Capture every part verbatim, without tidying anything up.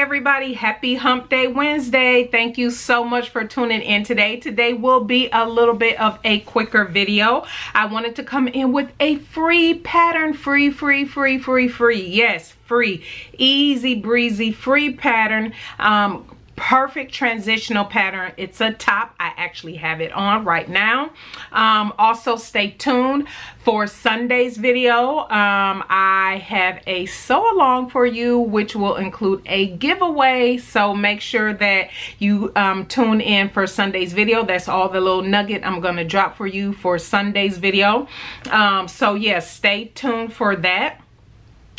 everybody. Happy Hump Day Wednesday. Thank you so much for tuning in today. Today will be a little bit of a quicker video. I wanted to come in with a free pattern, free, free, free, free, free. Yes, free, easy breezy, free pattern. Um, perfect transitional pattern. It's a top. I actually have it on right now. Um, also stay tuned for Sunday's video. Um, I have a sew along for you, which will include a giveaway. So make sure that you um, tune in for Sunday's video. That's all the little nugget I'm going to drop for you for Sunday's video. Um, so yes, yeah, stay tuned for that.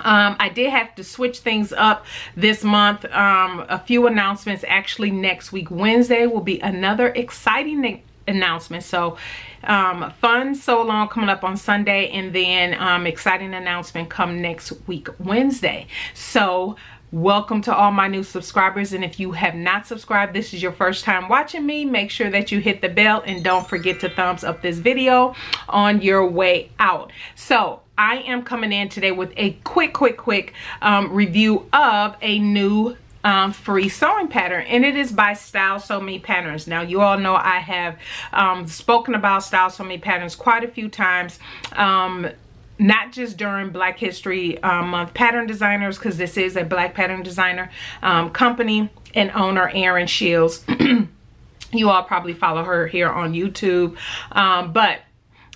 Um, I did have to switch things up this month. Um, a few announcements. Actually, next week, Wednesday, will be another exciting announcement. So, um, fun sew along coming up on Sunday, and then um, exciting announcement come next week, Wednesday. So, welcome to all my new subscribers. And if you have not subscribed, this is your first time watching me, make sure that you hit the bell and don't forget to thumbs up this video on your way out. So, I am coming in today with a quick, quick, quick um, review of a new um, free sewing pattern, and it is by Style Sew Me Patterns. Now, you all know I have um, spoken about Style Sew Me Patterns quite a few times. Um, Not just during Black History um, Month pattern designers, because this is a Black pattern designer um, company and owner, Erin Shields. You all probably follow her here on YouTube, um, but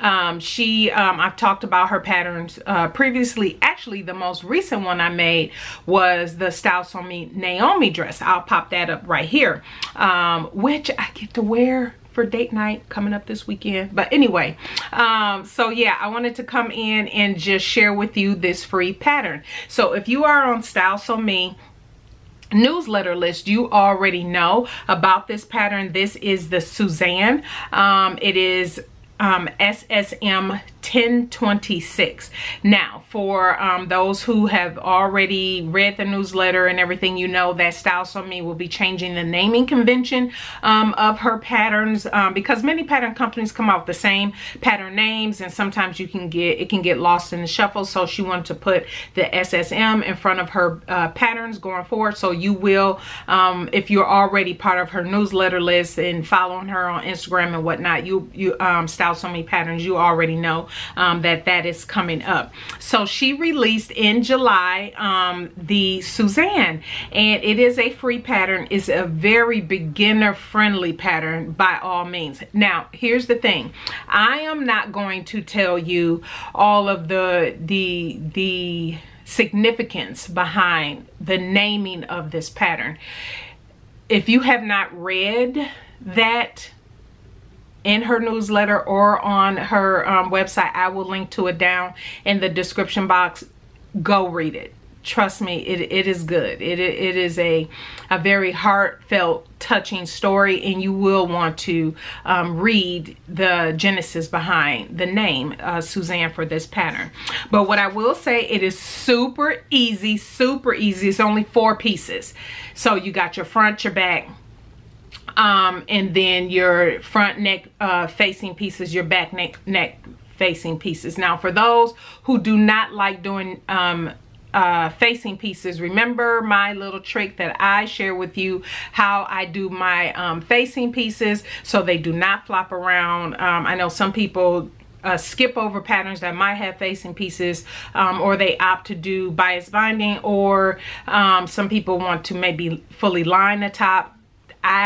um, she um, I've talked about her patterns uh, previously. Actually, the most recent one I made was the Style Sew Me Naomi dress. I'll pop that up right here, um, which I get to wear for date night coming up this weekend. But anyway, um, so yeah, I wanted to come in and just share with you this free pattern. So if you are on Style Sew Me newsletter list, you already know about this pattern. This is the Susanne. Um, it is um, S S M ten twenty-six. Now, for um, those who have already read the newsletter and everything, you know that Style Sew Me will be changing the naming convention um, of her patterns, um, because many pattern companies come out with the same pattern names, and sometimes you can get it can get lost in the shuffle. So she wanted to put the S S M in front of her uh, patterns going forward. So you will, um, if you're already part of her newsletter list and following her on Instagram and whatnot, you you um, Style Sew Me Patterns, you already know Um, that that is coming up. So she released in July um, the Susanne, and it is a free pattern. It's a very beginner friendly pattern by all means. Now, here's the thing. I am not going to tell you all of the the the significance behind the naming of this pattern. If you have not read that in her newsletter or on her um, website, I will link to it down in the description box. Go read it. Trust me, it, it is good. It, it is a, a very heartfelt, touching story, and you will want to um, read the genesis behind the name uh, Susanne for this pattern. But what I will say, it is super easy, super easy. It's only four pieces. So you got your front, your back, um and then your front neck uh facing pieces, your back neck neck facing pieces. Now, for those who do not like doing um uh facing pieces, remember my little trick that I share with you, how I do my um facing pieces so they do not flop around. um I know some people Uh, skip over patterns that might have facing pieces, um, or they opt to do bias binding, or um, some people want to maybe fully line the top.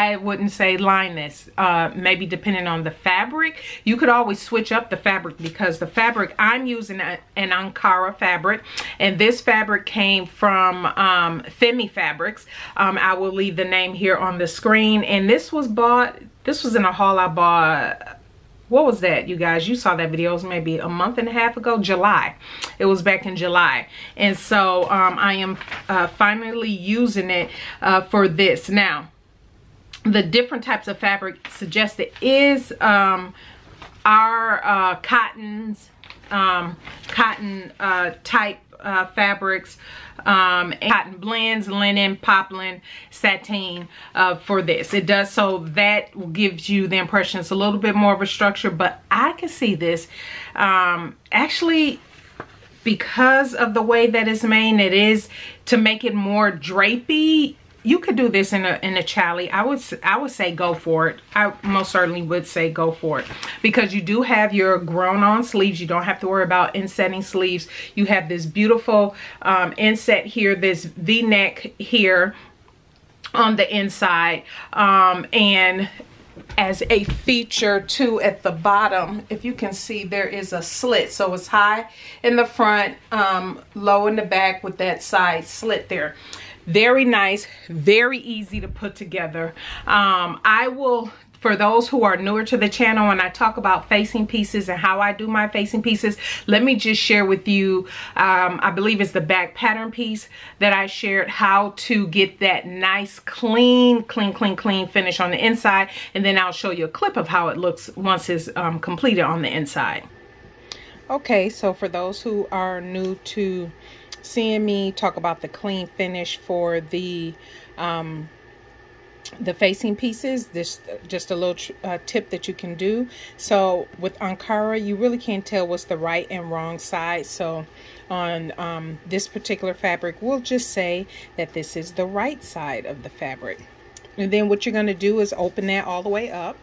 I wouldn't say line this, uh, maybe depending on the fabric. You could always switch up the fabric, because the fabric I'm using a, an Ankara fabric, and this fabric came from um, Femi Fabrics. Um, I will leave the name here on the screen, and this was bought, this was in a haul I bought, what was that, you guys? You saw that video, it was maybe a month and a half ago, July. It was back in July. And so um, I am uh, finally using it uh, for this. Now, the different types of fabric suggested is um, our uh, cottons, um, cotton uh, type uh, fabrics, um, cotton blends, linen, poplin, sateen uh, for this. It does, so that gives you the impression it's a little bit more of a structure, but I can see this um, actually because of the way that it's made, it is to make it more drapey. You could do this in a in a chally. I would I would say go for it. I most certainly would say go for it, because you do have your grown-on sleeves. You don't have to worry about insetting sleeves. You have this beautiful um, inset here, this V-neck here on the inside, um, and as a feature too at the bottom. If you can see, there is a slit, so it's high in the front, um, low in the back with that side slit there. Very nice, very easy to put together. Um, I will, for those who are newer to the channel, and I talk about facing pieces and how I do my facing pieces, let me just share with you, um, I believe it's the back pattern piece that I shared, how to get that nice clean, clean, clean, clean finish on the inside. And then I'll show you a clip of how it looks once it's um, completed on the inside. Okay, so for those who are new to seeing me talk about the clean finish for the um, the facing pieces, this just a little uh, tip that you can do. So with Ankara, you really can't tell what's the right and wrong side. So on um, this particular fabric, we'll just say that this is the right side of the fabric. And then what you're going to do is open that all the way up.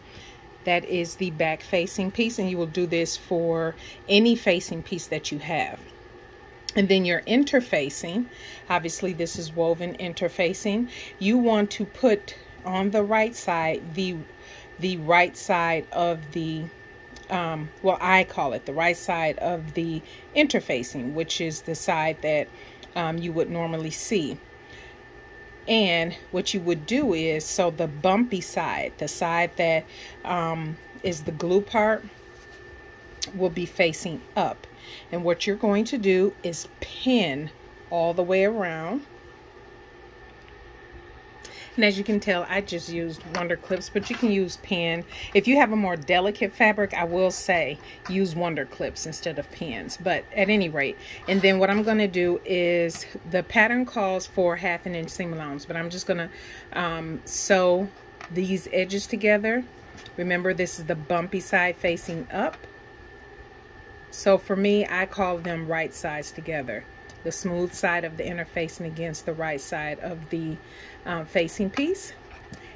That is the back facing piece, and you will do this for any facing piece that you have. And then you're interfacing. Obviously this is woven interfacing. You want to put on the right side, the the right side of the, um, well, I call it the right side of the interfacing, which is the side that um, you would normally see. And what you would do is, so the bumpy side, the side that um, is the glue part, will be facing up. And what you're going to do is pin all the way around. And as you can tell, I just used Wonder Clips, but you can use pin. If you have a more delicate fabric, I will say use Wonder Clips instead of pins, but at any rate. And then what I'm going to do is, the pattern calls for half an inch seam allowance, but I'm just going to um, sew these edges together. Remember, this is the bumpy side facing up. So for me, I call them right sides together. The smooth side of the interfacing against the right side of the um, facing piece.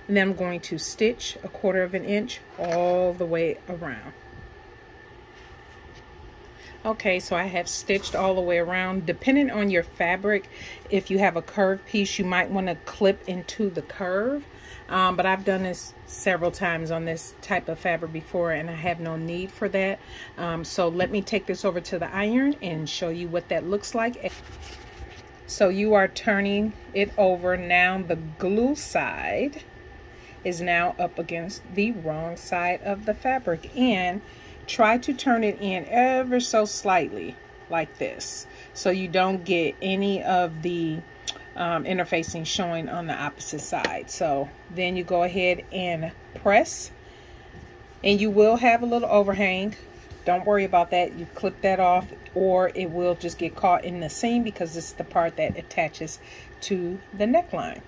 And then I'm going to stitch a quarter of an inch all the way around. Okay, so I have stitched all the way around. Depending on your fabric, if you have a curved piece, you might want to clip into the curve. Um, but I've done this several times on this type of fabric before, and I have no need for that. Um, so let me take this over to the iron and show you what that looks like. So you are turning it over. Now the glue side is now up against the wrong side of the fabric, and try to turn it in ever so slightly like this, so you don't get any of the Um, interfacing showing on the opposite side. So then you go ahead and press, and you will have a little overhang. Don't worry about that. You clip that off, or it will just get caught in the seam, because this is the part that attaches to the neckline.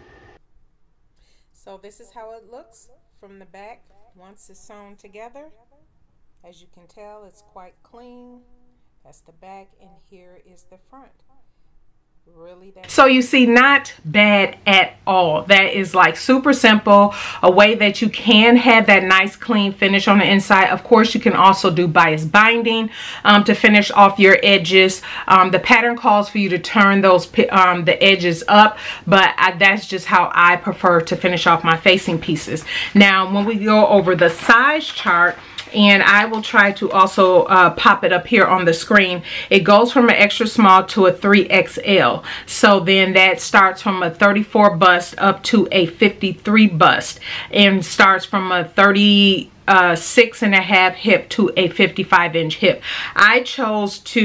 So this is how it looks from the back once it's sewn together. As you can tell, it's quite clean. That's the back, and here is the front. Really, so you see, not bad at all. That is like super simple, a way that you can have that nice clean finish on the inside. Of course, you can also do bias binding um, to finish off your edges. Um, the pattern calls for you to turn those um, the edges up, but I, that's just how I prefer to finish off my facing pieces. Now when we go over the size chart, and I will try to also uh, pop it up here on the screen. It goes from an extra small to a three X L. So then that starts from a thirty-four bust up to a fifty-three bust, and starts from a thirty-six and a half hip to a fifty-five inch hip. I chose to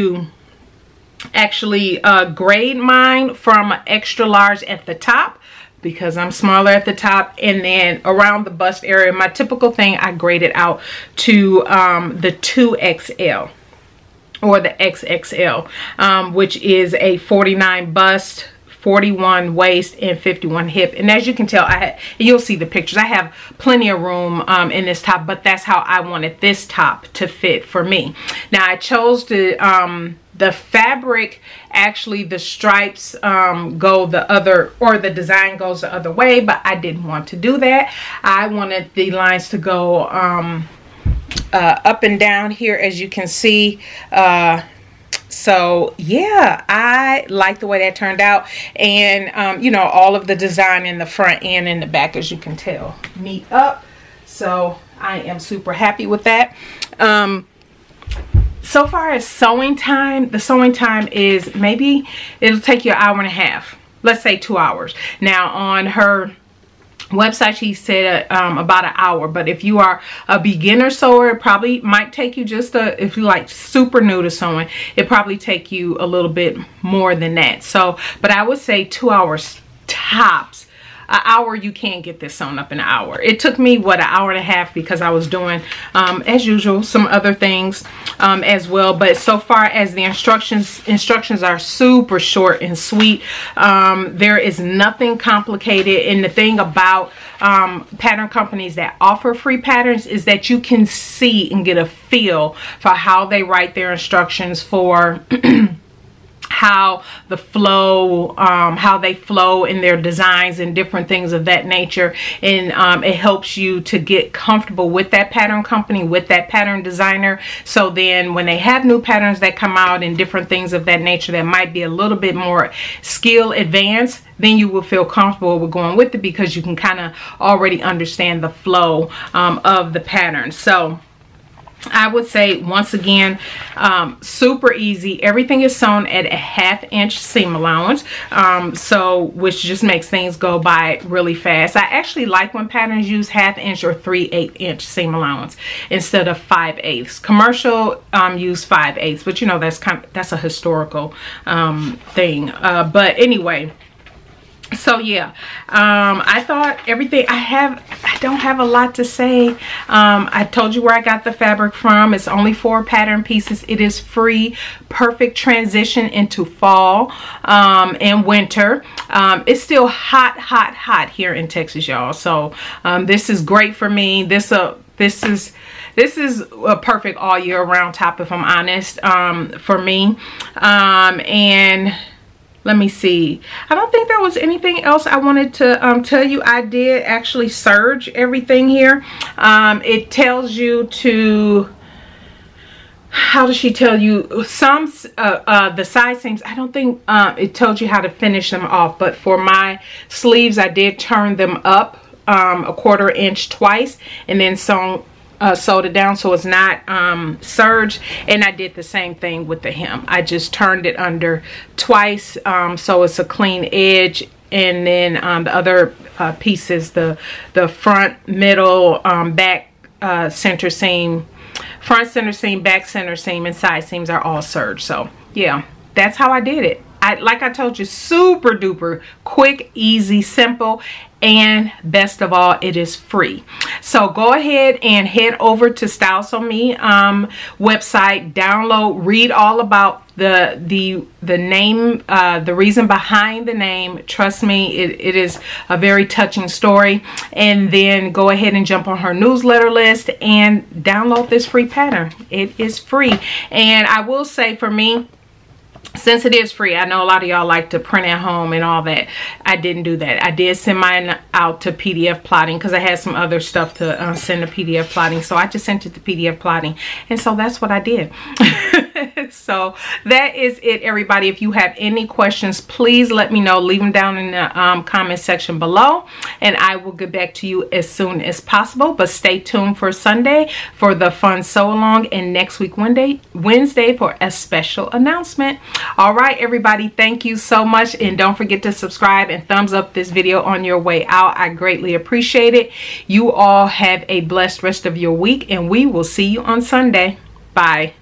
actually uh, grade mine from extra large at the top, because I'm smaller at the top, and then around the bust area, my typical thing, I grade it out to um, the two X L or the X X L, um, which is a forty-nine bust, forty-one waist, and fifty-one hip. And as you can tell, I you'll see the pictures. I have plenty of room um, in this top, but that's how I wanted this top to fit for me. Now I chose to um, the fabric, actually the stripes um, go the other, or the design goes the other way, but I didn't want to do that. I wanted the lines to go um, uh, up and down here, as you can see. Uh, so yeah, I like the way that turned out, and um, you know, all of the design in the front and in the back, as you can tell, meet up. So I am super happy with that. Um, so far as sewing time, the sewing time is, maybe it'll take you an hour and a half, let's say two hours. Now on her website she said um, about an hour, but if you are a beginner sewer, it probably might take you just a, if you like super new to sewing, it probably take you a little bit more than that. So, but I would say two hours tops. An hour, you can't get this sewn up in an hour. It took me, what, an hour and a half, because I was doing, um, as usual, some other things um, as well. But so far as the instructions, instructions are super short and sweet. Um, there is nothing complicated. And the thing about um, pattern companies that offer free patterns is that you can see and get a feel for how they write their instructions, for how the flow, um, how they flow in their designs and different things of that nature. And um, it helps you to get comfortable with that pattern company, with that pattern designer. So then when they have new patterns that come out and different things of that nature that might be a little bit more skill advanced, then you will feel comfortable with going with it, because you can kind of already understand the flow um, of the pattern. So I would say, once again, um, super easy. Everything is sewn at a half inch seam allowance, um, so which just makes things go by really fast. I actually like when patterns use half inch or three-eighths inch seam allowance instead of five-eighths. Commercial um, use five-eighths, but you know, that's kind of, that's a historical um, thing. Uh, but anyway, so yeah, um I thought everything, i have i don't have a lot to say. um I told you where I got the fabric from. It's only four pattern pieces. It is free, perfect transition into fall um and winter. Um it's still hot hot hot here in Texas, y'all, so um this is great for me. This uh this is This is a perfect all year round top, if I'm honest, um for me. Um and let me see. I don't think there was anything else I wanted to um, tell you. I did actually serge everything here. Um, it tells you to, how does she tell you? Some, uh, uh, the side seams, I don't think uh, it tells you how to finish them off. But for my sleeves, I did turn them up um, a quarter inch twice and then sewn, uh, sewed it down, so it's not um, serged. And I did the same thing with the hem. I just turned it under twice, um, so it's a clean edge. And then um, the other uh, pieces, the the front, middle, um, back, uh, center seam, front center seam, back center seam, and side seams are all serged. So yeah, that's how I did it. I, like I told you, super duper quick, easy, simple, and best of all, it is free. So go ahead and head over to Style Sew Me um, website, download, read all about the the the name, uh, the reason behind the name. Trust me, it, it is a very touching story. And then go ahead and jump on her newsletter list and download this free pattern. It is free. And I will say, for me, since it is free, I know a lot of y'all like to print at home and all that. I didn't do that. I did send mine out to P D F Plotting, because I had some other stuff to uh, send to P D F Plotting. So I just sent it to P D F Plotting. And so that's what I did. So that is it, everybody. If you have any questions, please let me know. Leave them down in the um, comment section below, and I will get back to you as soon as possible. But stay tuned for Sunday for the fun sew along, and next week Wednesday, Wednesday for a special announcement. All right, everybody, thank you so much, and don't forget to subscribe and thumbs up this video on your way out. I greatly appreciate it. You all have a blessed rest of your week, and we will see you on Sunday. Bye.